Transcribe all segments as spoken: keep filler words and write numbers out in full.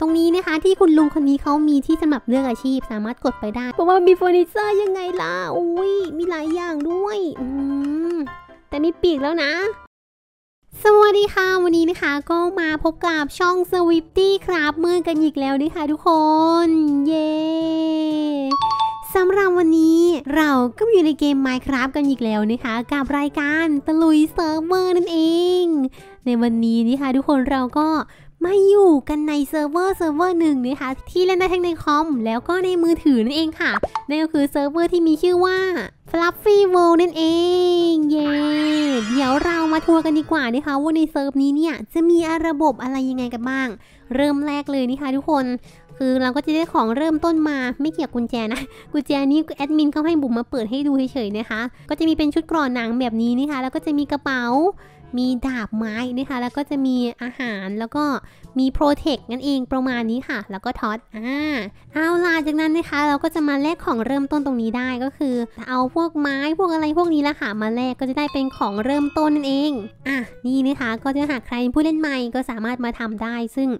ตรงนี้นะคะที่คุณลุงคนนี้เขามีที่สำหรับเลือกอาชีพสามารถกดไปได้เพราะว่ามีเฟอร์นิเจอร์ยังไงล่ะอุ้ยมีหลายอย่างด้วยอืมแต่มีปีกแล้วนะสวัสดีค่ะวันนี้นะคะก็มาพบกับช่องสวิปตี้ครับเมื่อกันอีกแล้วนะคะทุกคนเย้สำหรับวันนี้เราก็อยู่ในเกม Minecraft กันอีกแล้วนะคะกับรายการตะลุยเซิร์ฟเวอร์นั่นเองในวันนี้นะคะทุกคนเราก็มาอยู่กันในเซิร์ฟเวอร์เซิร์ฟเวอร์หนึ่งนะคะที่เล่นได้ทั้งในคอมแล้วก็ในมือถือนั่นเองค่ะนั่นก็คือเซิร์ฟเวอร์ที่มีชื่อว่า fluffy world นั่นเองเย้เดี๋ยวเรามาทัวร์กันดีกว่านะคะว่าในเซิร์ฟนี้เนี่ยจะมีระบบอะไรยังไงกันบ้างเริ่มแรกเลยนะคะทุกคนคือเราก็จะได้ของเริ่มต้นมาไม่เกี่ยวกุญแจนะกุญแจนี้แอดมินเขาให้บุ๋มมาเปิดให้ดูเฉยๆนะคะก็จะมีเป็นชุดกรอนหนังแบบนี้นะคะแล้วก็จะมีกระเป๋ามีดาบไม้นะคะแล้วก็จะมีอาหารแล้วก็มีโปรเทคนั่นเองประมาณนี้ค่ะแล้วก็ท็อตอ่าเอาล่ะจากนั้นนะคะเราก็จะมาแลกของเริ่มต้นตรงนี้ได้ก็คือเอาพวกไม้พวกอะไรพวกนี้ละค่ะมาแลกก็จะได้เป็นของเริ่มต้นนั่นเองอ่ะนี่นะคะก็จะหากใครผู้เล่นใหม่ก็สามารถมาทำได้ซึ่ง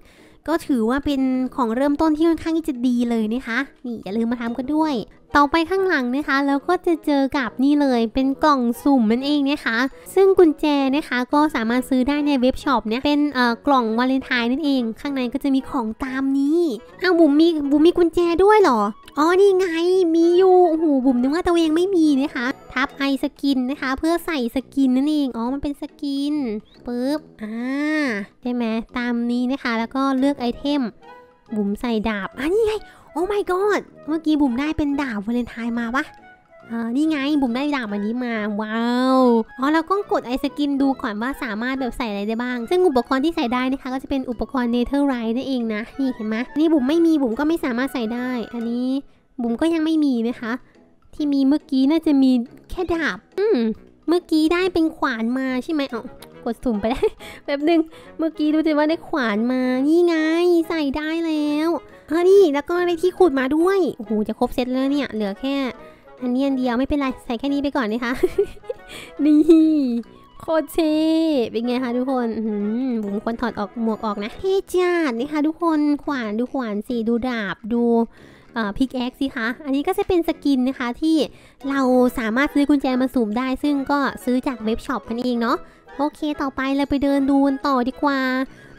ก็ถือว่าเป็นของเริ่มต้นที่ค่อนข้างที่จะดีเลยนะคะนี่อย่าลืมมาทำกันด้วยต่อไปข้างหลังนะคะแล้วก็จะเจอกับนี่เลยเป็นกล่องสุ่มนั่นเองนะคะซึ่งกุญแจนะคะก็สามารถซื้อได้ในเว็บช็อปเนี่ยเป็นเอ่อกล่องวาเลนไทน์นั่นเองข้างในก็จะมีของตามนี้อ้าวบุ๋มมีบุ๋มมีกุญแจด้วยเหรออ๋อนี่ไงมีอยู่โอ้โหบุ๋มนึกว่าตัวเองไม่มีนะคะทับไอสกินนะคะเพื่อใส่สกินนั่นเองอ๋อมันเป็นสกินปึ๊บอ่าใช่ไหมตามนี้นะคะแล้วก็เลือกไอเทมบุ๋มใส่ดาบอ่ะนี่ไงโอ้ my god เมื่อกี้บุ๋มได้เป็นดาบวาเลนไทน์มาปะเออนี่ไงบุ๋มได้ดาบอันนี้มาว้าวอ๋อเราก็กดไอสกินดูก่อนว่าสามารถแบบใส่อะไรได้บ้างซึ่งอุปกรณ์ที่ใส่ได้นะคะก็จะเป็นอุปกรณ์เนเธอร์ไรท์นั่นเองนะนี่เห็นไหมนี่บุ๋มไม่มีบุ๋มก็ไม่สามารถใส่ได้อันนี้บุ๋มก็ยังไม่มีนะคะที่มีเมื่อกี้น่าจะมีแค่ดาบอืมเมื่อกี้ได้เป็นขวานมาใช่ไหมอ๋อกดสุ่มไปได้แบบนึงเมื่อกี้ดูสิว่าได้ขวานมานี่ไงใส่ได้แล้วอ๋อนี่แล้วก็ได้ที่ขุดมาด้วยโอ้โหจะครบเซตแล้วเนี่ยเหลือแค่อันนี้อันเดียวไม่เป็นไรใส่แค่นี้ไปก่อนนะคะนี่โคตรเท่เป็นไงคะทุกคนบุ๋มควรถอดออกหมวกออกนะเท่จัดนะคะทุกคนขวานดูขวานสิดูดาบดูพิกแอคสิคะอันนี้ก็จะเป็นสกินนะคะที่เราสามารถซื้อกุญแจมาสุ่มได้ซึ่งก็ซื้อจากเว็บช็อปนั่นเองเนาะโอเคต่อไปเราไปเดินดูต่อดีกว่า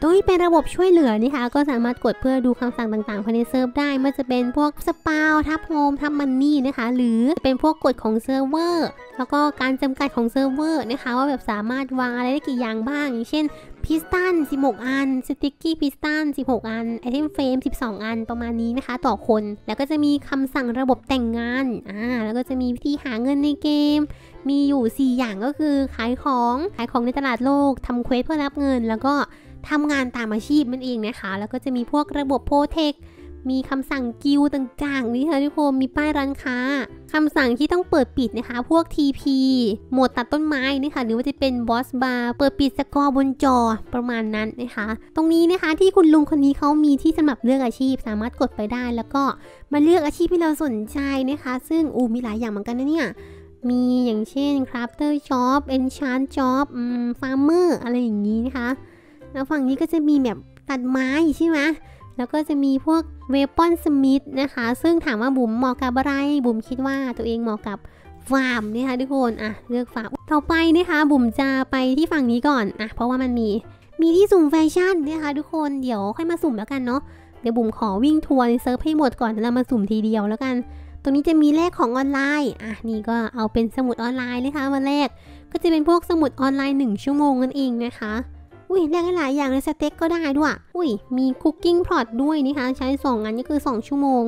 โดยเป็นระบบช่วยเหลือนะคะก็สามารถกดเพื่อดูคำสั่งต่างๆภายในเซิร์ฟได้ไม่ว่าจะเป็นพวกสปาวทับโฮมทับมันนี่นะคะหรือเป็นพวกกฎของเซิร์ฟเวอร์แล้วก็การจำกัดของเซิร์ฟเวอร์นะคะว่าแบบสามารถวางอะไรได้กี่อย่างบ้างอย่างเช่นพิสตันสิบหกอันสติ๊กกี้พิสตันสิบหกอันไอเทมเฟรมสิบสองอันประมาณนี้นะคะต่อคนแล้วก็จะมีคำสั่งระบบแต่งงานอ่าแล้วก็จะมีวิธีหาเงินในเกมมีอยู่สี่อย่างก็คือขายของขายของในตลาดโลกทำเควสเพื่อรับเงินแล้วก็ทำงานตามอาชีพมันเองนะคะแล้วก็จะมีพวกระบบโปรเทคมีคำสั่งกิลต่างๆนี่ค่ะทุกคนมีป้ายร้านค้าคำสั่งที่ต้องเปิดปิดนะคะพวก ที พี โหมดตัดต้นไม้นะคะหรือว่าจะเป็นบอสบาร์เปิดปิดสกอร์บนจอประมาณนั้นนะคะตรงนี้นะคะที่คุณลุงคนนี้เขามีที่สำหรับเลือกอาชีพสามารถกดไปได้แล้วก็มาเลือกอาชีพที่เราสนใจนะคะซึ่งอูมีหลายอย่างเหมือนกันนะเนี่ยมีอย่างเช่น crafter job enchant job farmer อะไรอย่างนี้นะคะแล้วฝั่งนี้ก็จะมีแบบตัดไม้ใช่ไหมแล้วก็จะมีพวกเวปอนสมิธนะคะซึ่งถามว่าบุ๋มเหมาะกับอะไรบุ๋มคิดว่าตัวเองเหมาะกับฟาร์มนะคะทุกคนอ่ะเลือกฟาร์มต่อไปนะคะบุ๋มจะไปที่ฝั่งนี้ก่อนอ่ะเพราะว่ามันมีมีที่สุ่มแฟชั่นนะคะทุกคนเดี๋ยวค่อยมาสุ่มแล้วกันเนาะเดี๋ยวบุ๋มขอวิ่งทัวร์ในเซิร์ฟให้หมดก่อนแล้วมาสุ่มทีเดียวแล้วกันตรงนี้จะมีแลกของออนไลน์อ่ะนี่ก็เอาเป็นสมุดออนไลน์นะคะมาแลกก็จะเป็นพวกสมุดออนไลน์หนึ่งชั่วโมงนั่นเองนะคะอุ้ยแลกหลายอย่างเลยสเต็กก็ได้ด้วยอุ้ยมีคุกกิ้งพอตด้วยนะคะใช้สองอันนี้คือสองชั่วโมง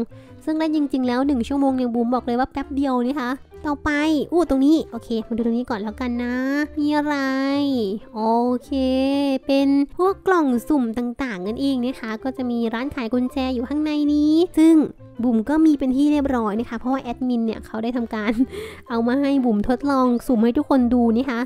ซึ่งได้จริงๆแล้วหนึ่งชั่วโมงเนี่ยบูมบอกเลยว่าแป๊บเดียวนะคะต่อไปอู้ตรงนี้โอเคมาดูตรงนี้ก่อนแล้วกันนะมีอะไรโอเคเป็นพวกกล่องสุ่มต่างๆกันเองนะคะก็จะมีร้านขายกุญแจอยู่ข้างในนี้ซึ่งบุ๋มก็มีเป็นที่เรียบร้อยนะคะเพราะว่าแอดมินเนี่ยเขาได้ทำการเอามาให้บุ๋มทดลองสุ่มให้ทุกคนดูนะคะ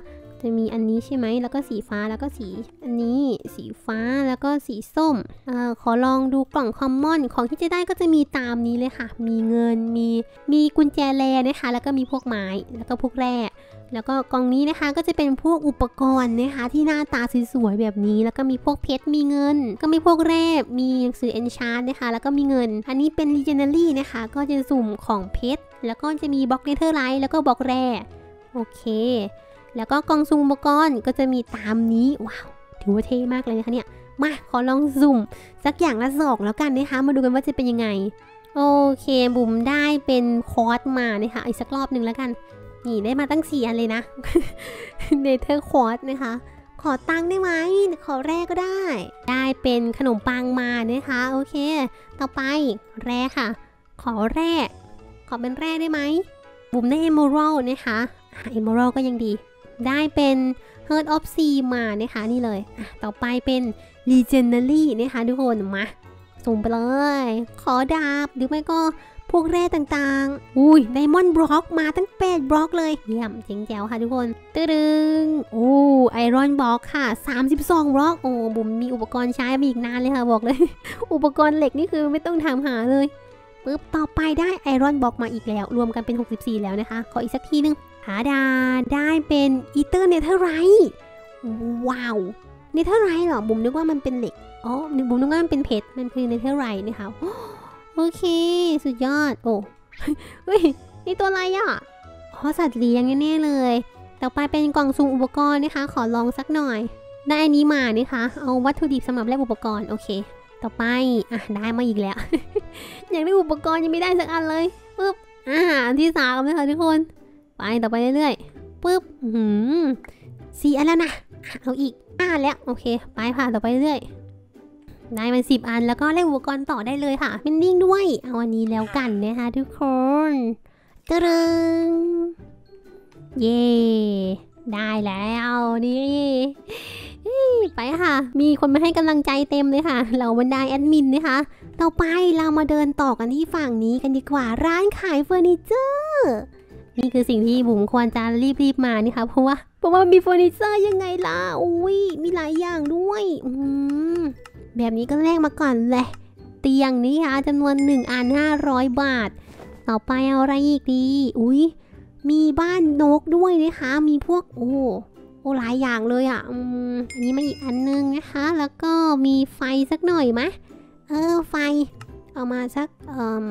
จะมีอันนี้ใช่ไหมแล้วก็สีฟ้าแล้วก็สีอันนี้สีฟ้าแล้วก็สีส้มเอ่อขอลองดูกล่องคอมมอนของที่จะได้ก็จะมีตามนี้เลยค่ะมีเงินมีมีกุญแจแลนะคะแล้วก็มีพวกไม้แล้วก็พวกแร่แล้วก็กล่องนี้นะคะก็จะเป็นพวกอุปกรณ์นะคะที่หน้าตาสวยๆแบบนี้แล้วก็มีพวกเพชรมีเงินก็มีพวกแร่มีหนังสือเอนชานนะคะแล้วก็มีเงินอันนี้เป็น Regenerate นะคะก็จะสุ่มของเพชรแล้วก็จะมีบล็อกเนเธอร์ไลท์แล้วก็บล็อกแร่โอเคแล้วก็กล่องสุ่มอุปกรณ์ก็จะมีตามนี้ว้าวถือว่าเท่มากเลยนะคะเนี่ยมาขอลองสุ่มสักอย่างละสองแล้วกันนะคะมาดูกันว่าจะเป็นยังไงโอเคบุ๋มได้เป็นคอร์สมานะคะอีกสักรอบหนึ่งแล้วกันนี่ได้มาตั้งสี่อันเลยนะเนเธอร์คอร์สนะคะขอตังค์ได้ไหมขอแรกก็ได้ได้เป็นขนมปังมานะคะโอเคต่อไปแรกค่ะขอแรกขอเป็นแรกได้ไหมบุ๋มได้เอมเมอรัลนะคะเอมเมอรัลก็ยังดีได้เป็นเฮิร์ทออฟซีมานะคะนี่เลยต่อไปเป็นรีเจนเนอรี่นะคะทุกคนมาสุ่มไปเลยขอดาบหรือไม่ก็พวกแร่ต่างๆอุ้ยไดมอนด์บล็อกมาตั้งแปดบล็อกเลยเยี่ยมเจ๋งแจ๋วค่ะทุกคนตึ้งโอ้ไอรอนบล็อกค่ะสามสิบสองบล็อกโอ้บุ๋มมีอุปกรณ์ใช้มาอีกนานเลยค่ะบอกเลย อุปกรณ์เหล็กนี่คือไม่ต้องถามหาเลยปึ๊บต่อไปได้ไอรอนบล็อกมาอีกแล้วรวมกันเป็นหกสิบสี่แล้วนะคะขออีกสักทีนึงหาดาได้เป็นอีเตอร์เนเธอร์ไรท์ว้าวเนเธอร์ไรท์เหรอบุ๋มนึกว่ามันเป็นเหล็กอ๋อบุ๋มนึกว่ามันเป็นเพชรมันคือเนเธอร์ไรท์นะคะโอเคสุดยอดโอ้เฮ้ยนี่ตัวอะไรอ่ะอ๋อสัตว์เลี้ยงแน่ๆเลยต่อไปเป็นกล่องสุ่มอุปกรณ์นะคะขอลองสักหน่อยได้อันนี้มานะคะเอาวัตถุดิบสำหรับแลกอุปกรณ์โอเคต่อไปอ่ะได้มาอีกแล้ว อยากได้อุปกรณ์ยังไม่ได้สักอันเลยปึ๊บอ่าอันที่สามเลยค่ะทุกคนไปต่อไปเรื่อยๆปึ๊บหืมสี่อันแล้วนะเอาอีกอ่าแล้วโอเคไปผ่านต่อไปเรื่อยได้มันสิบอันแล้วก็เล่นอุปกรณ์ต่อได้เลยค่ะเป็นนิ่งด้วยเอาอันนี้แล้วกันนะคะทุกคนตรึงเย่ได้แล้วนี่ไปค่ะมีคนมาให้กำลังใจเต็มเลยค่ะเราบรรดาแอดมินนะคะต่อไปเรามาเดินต่อกันที่ฝั่งนี้กันดีกว่าร้านขายเฟอร์นิเจอร์นี่คือสิ่งที่บุ๋มควรจะรีบๆมานี่ค่ะเพราะว่าเพราะว่ามีเฟอร์นิเจอร์ยังไงล่ะอุ้ยมีหลายอย่างด้วยแบบนี้ก็แลกมาก่อนเลยเตียงนี้ค่ะจำนวนหนึ่งอันห้าร้อยบาทต่อไปเอาอะไรอีกดีอุ้ยมีบ้านนกด้วยนะคะมีพวกโอ้โอ้หลายอย่างเลยอ่ะอืมอันนี้มาอีกอันนึงนะคะแล้วก็มีไฟสักหน่อยไหมเออไฟเอามาสักเอ่อ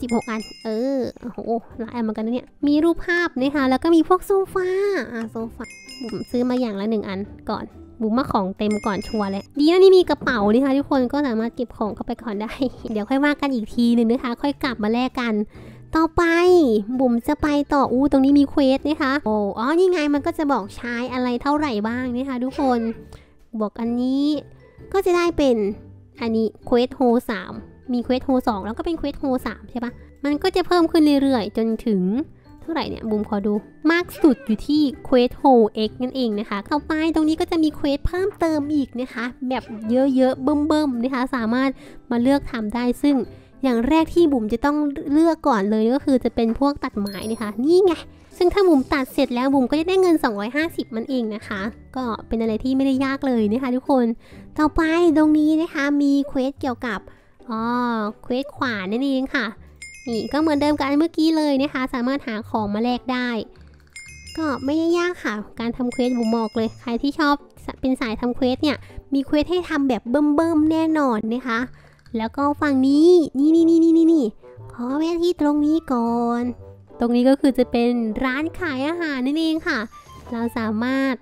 สิบหกอันเออโอ้โหหลายอันเหมือนกันนะเนี่ยมีรูปภาพนะคะแล้วก็มีพวกโซฟาอ่ะโซฟาบุ๋มซื้อมาอย่างละหนึ่งอันก่อนบุ๋มมาของเต็มก่อนชัวร์เลยดีนะนี่มีกระเป๋านะคะทุกคนก็สามารถเก็บของเข้าไปก่อนได้ เดี๋ยวค่อยว่ากันอีกทีหนึ่งนะคะค่อยกลับมาแลกกันต่อไปบุ๋มจะไปต่ออู้ตรงนี้มีเควสนะคะโอ้อ๋อนี่ไงมันก็จะบอกใช้อะไรเท่าไหร่บ้างนะคะทุกคนบอกอันนี้ก็จะได้เป็นอันนี้เควสโฮสามมีเควสโฮสองแล้วก็เป็นเควสโฮสามใช่ปะมันก็จะเพิ่มขึ้นเรื่อยๆจนถึงเท่าไหร่เนี่ยบุ๋มขอดูมากสุดอยู่ที่เควสโฮเอ็กซ์นั่นเองนะคะเข้าไปตรงนี้ก็จะมีเควสเพิ่มเติมอีกนะคะแบบเยอะๆเบิ่มๆนะคะสามารถมาเลือกทำได้ซึ่งอย่างแรกที่บุ๋มจะต้องเลือกก่อนเลยก็คือจะเป็นพวกตัดไม้นะคะนี่ไงซึ่งถ้าบุ๋มตัดเสร็จแล้วบุ๋มก็จะได้เงินสองร้อยห้าสิบมันเองนะคะก็เป็นอะไรที่ไม่ได้ยากเลยนะคะทุกคนต่อไปตรงนี้นะคะมีเควสเกี่ยวกับอ๋อเควสขวานนั่นเองค่ะนี่ก็เหมือนเดิมกันเมื่อกี้เลยนะคะสามารถหาของมาแลกได้ก็ไม่ยากค่ะการทำเควสบุ๋มบอกเลยใครที่ชอบเป็นสายทำเควสเนี่ยมีเควสให้ทำแบบเบิ่มๆแน่นอนนะคะแล้วก็ฝั่งนี้นี่นี่นี่นี่นี่ขอแวะที่ตรงนี้ก่อนตรงนี้ก็คือจะเป็นร้านขายอาหารนั่นเองค่ะเราสามารถ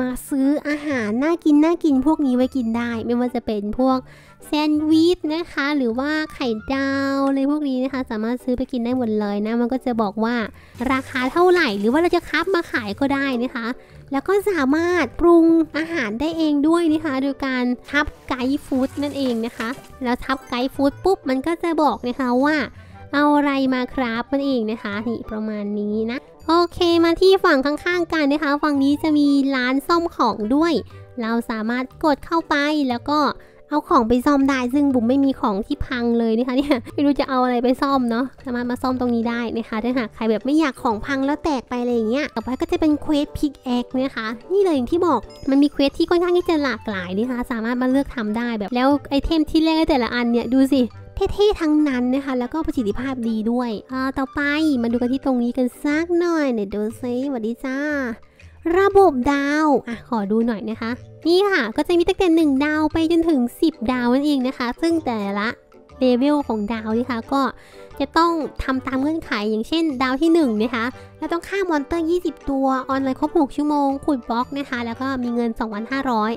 มาซื้ออาหารน่ากินน่ากินพวกนี้ไว้กินได้ไม่ว่าจะเป็นพวกแซนด์วิชนะคะหรือว่าไข่ดาวอะไรพวกนี้นะคะสามารถซื้อไปกินได้หมดเลยนะมันก็จะบอกว่าราคาเท่าไหร่หรือว่าเราจะคัพมาขายก็ได้นะคะแล้วก็สามารถปรุงอาหารได้เองด้วยนะคะโดยการทับไกด์ฟู้ดนั่นเองนะคะแล้วทับไกด์ฟู้ดปุ๊บมันก็จะบอกนะคะว่าเอาอะไรมาครับมันเองนะคะนี่ประมาณนี้นะโอเคมาที่ฝั่งข้างๆกันนะคะฝั่งนี้จะมีร้านซ่อมของด้วยเราสามารถกดเข้าไปแล้วก็ เอาของไปซ่อมได้ซึ่งบุ๋มไม่มีของที่พังเลยนะคะเนี่ยไม่รู้จะเอาอะไรไปซ่อมเนาะสามารถมาซ่อมตรงนี้ได้นะคะถ้าหากใครแบบไม่อยากของพังแล้วแตกไปอะไรอย่างเงี้ยต่อไปก็จะเป็นเควสพิกแอคนะคะนี่เลยอย่างที่บอกมันมีเควสที่ค่อนข้างที่จะหลากหลายนะคะสามารถมาเลือกทำได้แบบแล้วไอเทมที่แรกแต่ละอันเนี่ยดูสิเท่ๆทั้งนั้นนะคะแล้วก็ประสิทธิภาพดีด้วยอ่าต่อไปมาดูกันที่ตรงนี้กันสักหน่อยเนี่ยดูซิสวัสดีจ้าระบบดาวอ่ะขอดูหน่อยนะคะนี่ค่ะก็จะมีตั้งแต่หนึ่งดาวไปจนถึงสิบดาวนั่นเองนะคะซึ่งแต่ละเลเวลของดาวนะคะก็จะต้องทำตามเงื่อนไขอย่างเช่นดาวที่หนึ่งนะคะแล้วต้องฆ่ามอนเตอร์ยี่สิบตัวออนไลน์ครบหกชั่วโมงขุดบล็อกนะคะแล้วก็มีเงิน สองพันห้าร้อย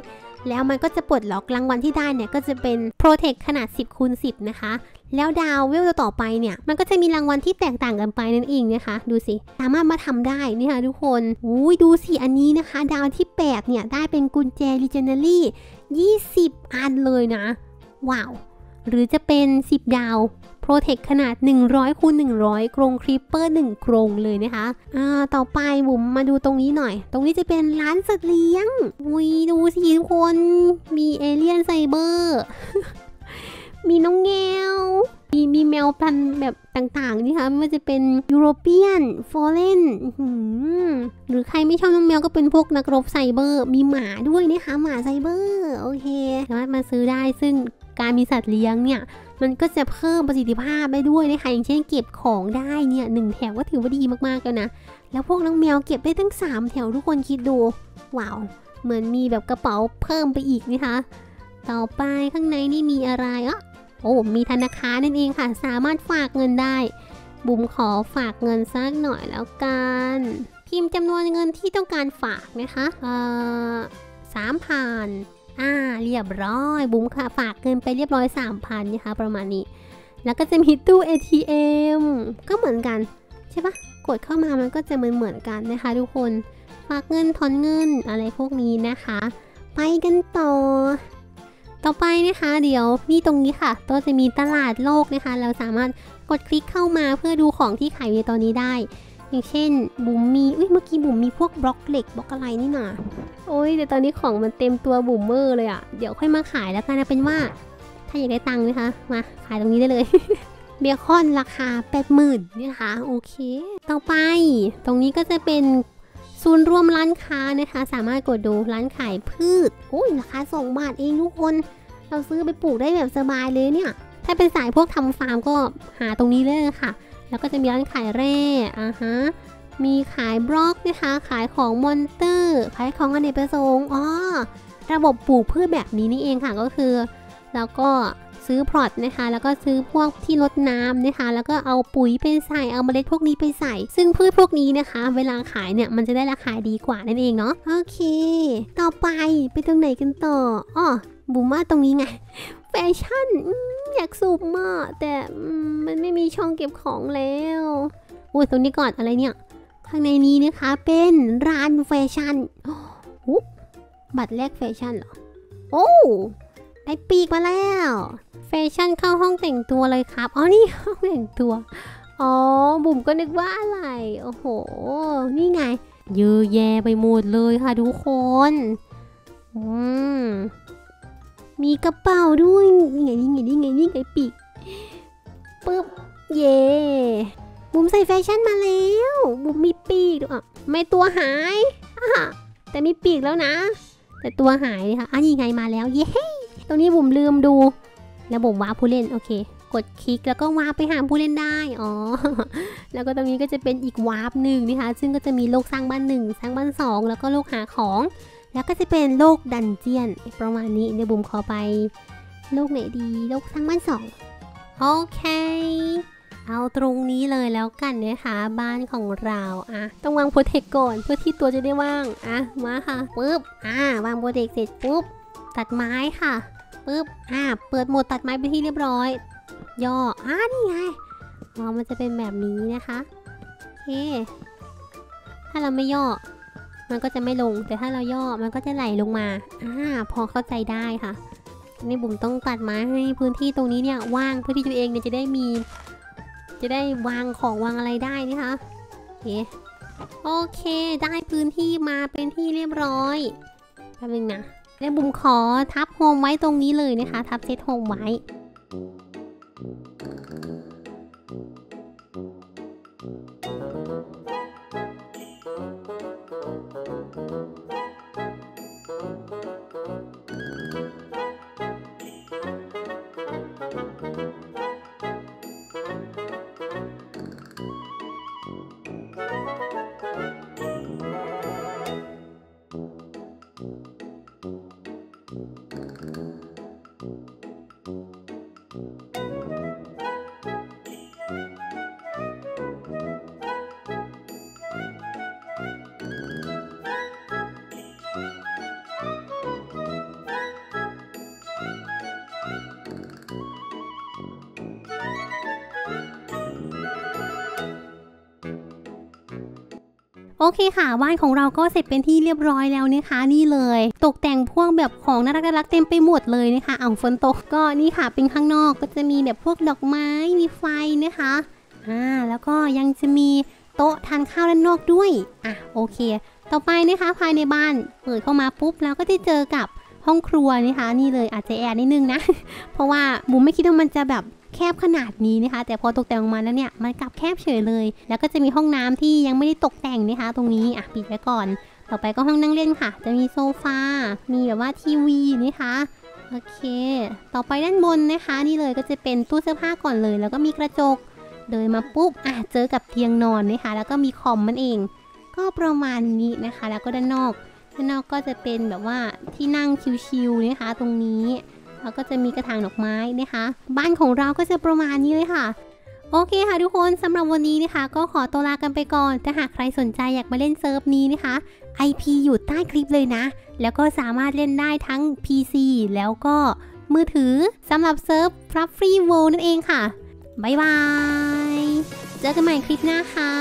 แล้วมันก็จะปลดล็อกรางวัลที่ได้เนี่ยก็จะเป็นโปรเทคขนาด สิบคูณสิบ นะคะแล้วดาวเวลต่อไปเนี่ยมันก็จะมีรางวัลที่แตกต่างกันไปนั่นเองนะคะดูสิสามารถมาทำได้นี่ค่ะทุกคนอุ้ยดูสิอันนี้นะคะดาวที่แปดเนี่ยได้เป็นกุญแจ Regenerate ยี่สิบอันเลยนะว้าวหรือจะเป็นสิบดาวโปรเทคขนาด หนึ่งร้อยคูณหนึ่งร้อย กรงครีปเปอร์หนึ่งกรงเลยนะคะอ่าต่อไปบุ๋มมาดูตรงนี้หน่อยตรงนี้จะเป็นร้านสัตว์เลี้ยงอุ้ยดูสิทุกคนมีเอเลี่ยนไซเบอร์ มีน้องแมวมีมีแมวพันธุ์แบบต่างๆนี่ค่ะไม่ว่าจะเป็นยุโรเปียนฟอเรนหรือใครไม่ชอบน้องแมวก็เป็นพวกนักรบไซเบอร์มีหมาด้วยนะคะหมาไซเบอร์โอเคสามารถมาซื้อได้ซึ่งการมีสัตว์เลี้ยงเนี่ยมันก็จะเพิ่มประสิทธิภาพได้ด้วยนะคะอย่างเช่นเก็บของได้เนี่ยหนึ่งแถวก็ถือว่าดีมากๆแล้วนะแล้วพวกน้องแมวเก็บได้ตั้งสามแถวทุกคนคิดดูว้าวเหมือนมีแบบกระเป๋าเพิ่มไปอีกนะคะต่อไปข้างในนี่มีอะไรอ่ะโอ้มีธนาคารนั่นเองค่ะสามารถฝากเงินได้บุ๋มขอฝากเงินสักหน่อยแล้วกันพิมพ์จำนวนเงินที่ต้องการฝากนะคะเอ่อสามพันอ่าเรียบร้อยบุ๋มค่ะฝากเงินไปเรียบร้อย สามพัน นะคะประมาณนี้แล้วก็จะมีตู้ เอ ที เอ็ม ก็เหมือนกันใช่ปะกดเข้ามามันก็จะเหมือนเหมือนกันนะคะทุกคนฝากเงินถอนเงินอะไรพวกนี้นะคะไปกันต่อต่อไปนะคะเดี๋ยวนี่ตรงนี้ค่ะก็จะมีตลาดโลกนะคะเราสามารถกดคลิกเข้ามาเพื่อดูของที่ขายในตอนนี้ได้อย่างเช่นบุ๋มมีอุ้ยเมื่อกี้บุ๋มมีพวกบล็อกเหล็กบล็อกอะไรนี่นะโอ้ยแต่ตอนนี้ของมันเต็มตัวบุ๋มเมอร์เลยอ่ะเดี๋ยวค่อยมาขายแล้วกันนะเป็นว่าถ้าอยากได้ตังค์นะคะมาขายตรงนี้ได้เลย เบคอนราคา แปดหมื่น นะคะโอเคต่อไปตรงนี้ก็จะเป็นศูนย์รวมร้านค้านะคะสามารถกดดูร้านขายพืชโอ้ยราคาสองบาทเองทุกคนเราซื้อไปปลูกได้แบบสบายเลยเนี่ยถ้าเป็นสายพวกทำฟาร์มก็หาตรงนี้เลยค่ะแล้วก็จะมีร้านขายแร่อ่ะฮะมีขายบล็อกนะคะขายของมอนเตอร์ขายของอเนกประสงค์อ๋อระบบปลูกพืชแบบนี้นี่เองค่ะก็คือแล้วก็ซื้อพลอตนะคะแล้วก็ซื้อพวกที่ลดน้ำนะคะแล้วก็เอาปุ๋ยไปใส่เอาเมล็ดพวกนี้ไปใส่ซึ่งพืชพวกนี้นะคะเวลาขายเนี่ยมันจะได้ราคาดีกว่านั่นเองเนาะโอเคต่อไปไปตรงไหนกันต่ออ๋อบุ๋มว่าตรงนี้ไงแฟชั่นอยากสูบมากแต่มันไม่มีช่องเก็บของแล้วโอ้ยตรงนี้ก่อนอะไรเนี่ยข้างในนี้นะคะเป็นร้านแฟชั่นอุ๊บบัตรแลกแฟชั่นเหรอโอ้ได้ปีกมาแล้วแฟชั่นเข้าห้องแต่งตัวเลยครับอ๋อนี่ห้องแต่งตัวอ๋อบุ๋มก็นึกว่าอะไรโอ้โหนี่ไงเยอะแยะไปหมดเลยค่ะทุกคนอืมมีกระเป๋าด้วยนี่ไงนี่ไงนี่ไงนี่ไงปีกปึ๊บเย่บุ๋มใส่แฟชั่นมาแล้วบุ๋มมีปีกอ่ะไม่ตัวหายอ่ะแต่มีปีกแล้วนะแต่ตัวหายเลยค่ะอ่ะนี่ไงมาแล้วเย้ตรงนี้บุ๋มลืมดูระบบวาร์ปผู้เล่นโอเคกดคลิกแล้วก็วาร์ปไปหาผู้เล่นได้อ๋อแล้วก็ตรงนี้ก็จะเป็นอีกวาร์ปหนึ่งนะคะซึ่งก็จะมีโลกสร้างบ้านหนึ่งสร้างบ้านสองแล้วก็โลกหาของแล้วก็จะเป็นโลกดันเจียนประมาณนี้เดี๋ยวบุ๋มขอไปโลกไหนดีโลกสร้างบ้านสองโอเคเอาตรงนี้เลยแล้วกันนะคะบ้านของเราอ่ะต้องวางโปรเทคก่อนเพื่อที่ตัวจะได้ว่างอ่ะมาค่ะปึ๊บอ่าวางโปรเทคเสร็จปุ๊บตัดไม้ค่ะปึ๊บอ่าเปิดโหมดตัดไม้ไปที่เรียบร้อยย่ออ่านี่ไงอ๋อมันจะเป็นแบบนี้นะคะเฮ้ถ้าเราไม่ย่อมันก็จะไม่ลงแต่ถ้าเราย่อมันก็จะไหลลงมาอ่าพอเข้าใจได้ค่ะนี่บุ๋มต้องตัดไม้ให้พื้นที่ตรงนี้เนี่ยว่างเพื่อที่ตัวเองเนี่ยจะได้มีจะได้วางของวางอะไรได้นะคะเอ๊ะโอเคได้พื้นที่มาเป็นที่เรียบร้อยแป๊บนึงนะ และบุ๋มขอทับโฮมไว้ตรงนี้เลยนะคะทับเซตโฮมไว้โอเคค่ะบ้านของเราก็เสร็จเป็นที่เรียบร้อยแล้วนะคะนี่เลยตกแต่งพวกแบบของน่ารักๆเต็มไปหมดเลยนะคะอ่างฝนตกก็นี่ค่ะเป็นข้างนอกก็จะมีแบบพวกดอกไม้มีไฟนะคะอ่าแล้วก็ยังจะมีโต๊ะทานข้าวด้านนอกด้วยอ่ะโอเคต่อไปนะคะภายในบ้านเปิดเข้ามาปุ๊บเราก็จะเจอกับห้องครัวนะคะนี่เลยอาจจะแอร์นิดนึงนะ เพราะว่าบุ๋มไม่คิดว่ามันจะแบบแคบขนาดนี้นะคะแต่พอตกแต่งออกมาแล้วเนี่ยมันกลับแคบเฉยเลยแล้วก็จะมีห้องน้ำที่ยังไม่ได้ตกแต่งนะคะตรงนี้อ่ะปิดไว้ก่อนต่อไปก็ห้องนั่งเล่นค่ะจะมีโซฟามีแบบว่าทีวีนะคะโอเคต่อไปด้านบนนะคะนี่เลยก็จะเป็นตู้เสื้อผ้าก่อนเลยแล้วก็มีกระจกเดินมาปุ๊บอ่ะเจอกับเตียงนอนนะคะแล้วก็มีคอมมันเองก็ประมาณนี้นะคะแล้วก็ด้านนอกด้านนอกก็จะเป็นแบบว่าที่นั่งชิวๆนะคะตรงนี้แล้วก็จะมีกระถางดอกไม้นะคะบ้านของเราก็จะประมาณนี้เลยค่ะโอเคค่ะทุกคนสำหรับวันนี้นะคะก็ขอตัวลากันไปก่อนถ้าหากใครสนใจอยากมาเล่นเซิร์ฟนี้นะคะ ไอ พี อยู่ใต้คลิปเลยนะแล้วก็สามารถเล่นได้ทั้ง พี ซี แล้วก็มือถือสำหรับเซิร์ฟ fluffy world นั่นเองค่ะบ๊ายบายเจอกันใหม่คลิปหน้าค่ะ